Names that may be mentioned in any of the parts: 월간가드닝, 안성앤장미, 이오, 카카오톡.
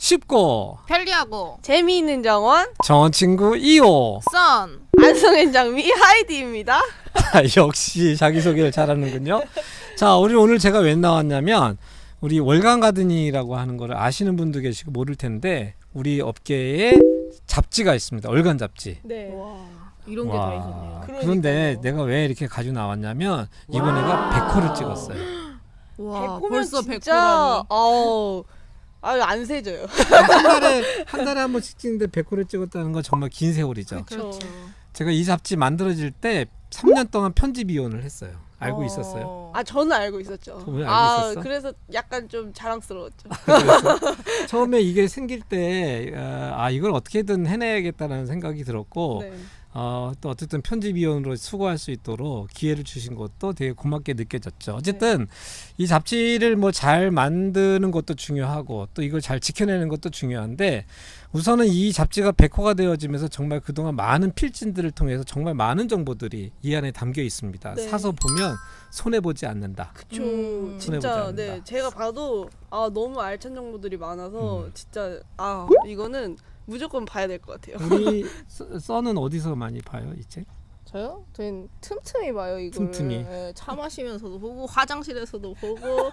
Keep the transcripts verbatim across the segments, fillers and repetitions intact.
쉽고 편리하고 재미있는 정원 정원친구 이오 선 안성앤장미 하이디입니다. 자, 역시 자기소개를 잘하는군요. 자, 우리 오늘 제가 왜 나왔냐면 우리 월간가드니라고 하는 거를 아시는 분도 계시고 모를 텐데 우리 업계에 잡지가 있습니다. 월간 잡지. 네. 와, 이런 게 다 있었네요. 그러니까요. 그런데 내가 왜 이렇게 가지고 나왔냐면 이번 애가 백 호를 찍었어요. 와, 벌써 백 호라니. 어우, 아유, 안 세져요. 한 달에 한 달에 한 번씩 찍는데 백 호를 찍었다는 건 정말 긴 세월이죠. 그렇죠. 제가 이 잡지 만들어질 때 삼 년 동안 편집위원을 했어요. 알고 어... 있었어요? 아, 저는 알고 있었죠. 알고 아, 있었어? 그래서 약간 좀 자랑스러웠죠. 처음에 이게 생길 때 어, 아, 이걸 어떻게든 해내야겠다는 생각이 들었고 네. 어, 또 어쨌든 편집위원으로 수고할 수 있도록 기회를 주신 것도 되게 고맙게 느껴졌죠. 어쨌든 네. 이 잡지를 뭐 잘 만드는 것도 중요하고 또 이걸 잘 지켜내는 것도 중요한데 우선은 이 잡지가 백 호가 되어지면서 정말 그동안 많은 필진들을 통해서 정말 많은 정보들이 이 안에 담겨 있습니다. 네. 사서 보면 손해보지 않는다. 그쵸. 음, 진짜 네, 제가 봐도 아, 너무 알찬 정보들이 많아서 음. 진짜 아, 이거는 무조건 봐야 될 것 같아요. 우리 써는 어디서 많이 봐요, 이 책? 저요? 저희는 틈틈이 봐요, 이거를. 틈틈이. 네, 차 마시면서도 보고 화장실에서도 보고 어,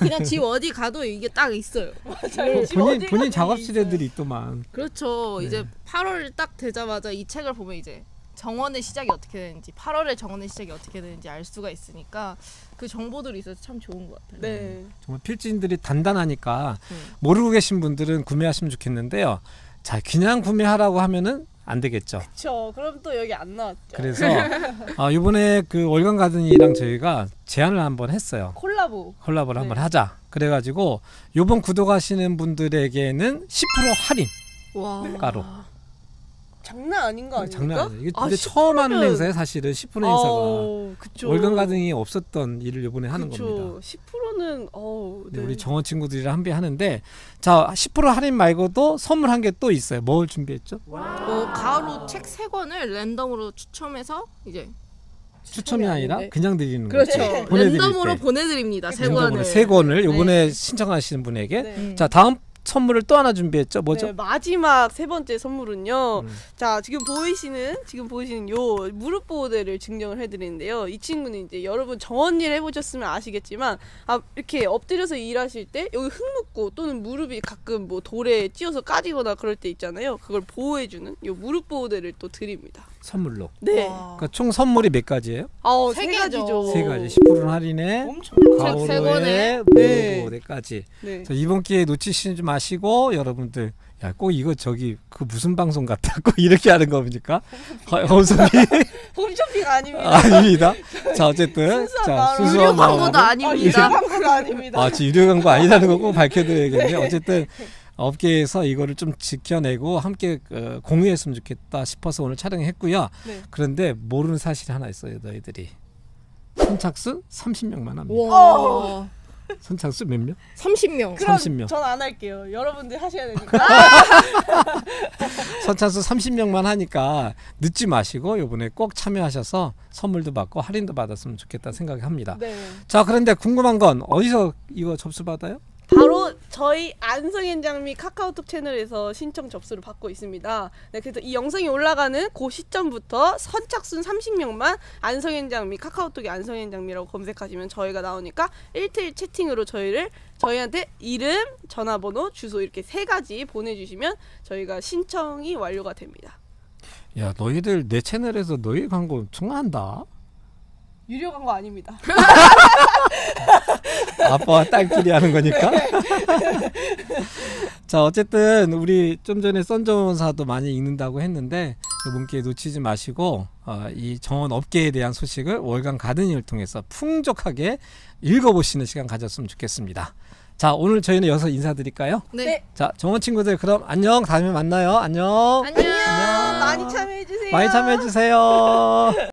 그냥 집 어디 가도 이게 딱 있어요. 맞아요. 본인, 본인 작업실 애들이 있더만. 그렇죠. 네. 이제 팔월 딱 되자마자 이 책을 보면 이제 정원의 시작이 어떻게 되는지 팔월의 정원의 시작이 어떻게 되는지 알 수가 있으니까 그 정보들이 있어서 참 좋은 것 같아요. 네. 정말 필진들이 단단하니까 네. 모르고 계신 분들은 구매하시면 좋겠는데요. 자, 그냥 구매하라고 하면은 안 되겠죠. 그렇죠. 그럼 또 여기 안 나왔죠. 그래서 어, 이번에 그 월간 가든이랑 저희가 제안을 한번 했어요. 콜라보. 콜라보를 네. 한번 하자. 그래가지고 이번 구독하시는 분들에게는 십 퍼센트 할인. 와. 가로. 장난 아닌 거 아닙니까? 장난 아니에요. 이게 아, 근데 처음 하는 행사에 사실은 십 퍼센트 행사가 그쵸. 월간 가든이 없었던 일을 이번에 하는 그쵸. 겁니다. 십 퍼센트는 어, 네. 우리 정원 친구들이랑 함께 하는데 자, 십 퍼센트 할인 말고도 선물 한 개 또 있어요. 뭘 준비했죠? 어, 가로 책 세 권을 랜덤으로 추첨해서 이제 추첨이 아니라 아닌데? 그냥 드리는 그렇죠. 거죠. 랜덤으로 보내드립니다. 세 권을. 세 권을 이번에 네. 신청하시는 분에게. 네. 자, 다음. 선물을 또 하나 준비했죠. 뭐죠? 네, 마지막 세 번째 선물은요. 음. 자, 지금 보이시는 지금 보이시는 요 무릎 보호대를 증정을 해드리는데요. 이 친구는 이제 여러분 정원일 해보셨으면 아시겠지만 아, 이렇게 엎드려서 일하실 때 여기 흙 묻고 또는 무릎이 가끔 뭐 돌에 찧어서 까지거나 그럴 때 있잖아요. 그걸 보호해주는 요 무릎 보호대를 또 드립니다. 선물로. 네. 그러니까 총 선물이 몇 가지예요? 아, 세 가지죠. 세 가지. 십 퍼센트 할인에 가오로에 무릎 보호대까지. 네. 자, 이번 기회에 놓치시는 좀 마시고 여러분들 야, 꼭 이거 저기 그 무슨 방송 같다 꼭 이렇게 하는 겁니까? 홈쇼핑 홈쇼핑 아닙니다. 아닙니다. 자, 어쨌든 자, 순수한 마음. 유료 광고도 아닙니다. 유료 광고가 아닙니다. 아, 유료 광고 아니라는 거 꼭 밝혀드려야겠네요. 어쨌든 업계에서 이거를 좀 지켜내고 함께 어, 공유했으면 좋겠다 싶어서 오늘 촬영했고요. 네. 그런데 모르는 사실이 하나 있어요, 너희들이. 선착순 삼십 명만 합니다. 와. 선착순 몇 명? 삼십 명. 그럼 삼십 명. 전 안 할게요. 여러분들 하셔야 되니까. 선착순 삼십 명만 하니까 늦지 마시고 이번에 꼭 참여하셔서 선물도 받고 할인도 받았으면 좋겠다 생각합니다. 네. 자, 그런데 궁금한 건 어디서 이거 접수 받아요? 바로 저희 안성앤장미 카카오톡 채널에서 신청 접수를 받고 있습니다. 네, 그래서 이 영상이 올라가는 그 시점부터 선착순 삼십 명만 안성앤장미 카카오톡에 안성앤장미라고 검색하시면 저희가 나오니까 일 대일 채팅으로 저희를 저희한테 이름, 전화번호, 주소 이렇게 세 가지 보내주시면 저희가 신청이 완료가 됩니다. 야, 너희들 내 채널에서 너희 광고 엄청 한다. 유료 광고 아닙니다. 아빠와 딸끼리 하는 거니까. 자, 어쨌든 우리 좀 전에 선정원사도 많이 읽는다고 했는데 이번 기회 놓치지 마시고 어, 이 정원 업계에 대한 소식을 월간 가든이를 통해서 풍족하게 읽어보시는 시간 가졌으면 좋겠습니다. 자, 오늘 저희는 여기서 인사드릴까요? 네. 자, 정원 친구들 그럼 안녕. 다음에 만나요. 안녕. 안녕. 안녕. 많이 참여해주세요. 많이 참여해주세요.